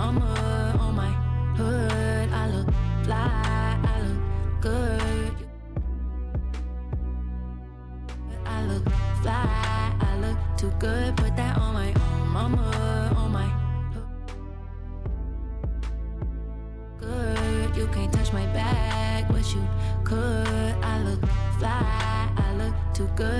mama on my hood. I look fly, I look good. I look fly, I look too good. Put that on my own mama, on my hood. Good, you can't touch my bag, but you could. I look fly, I look too good.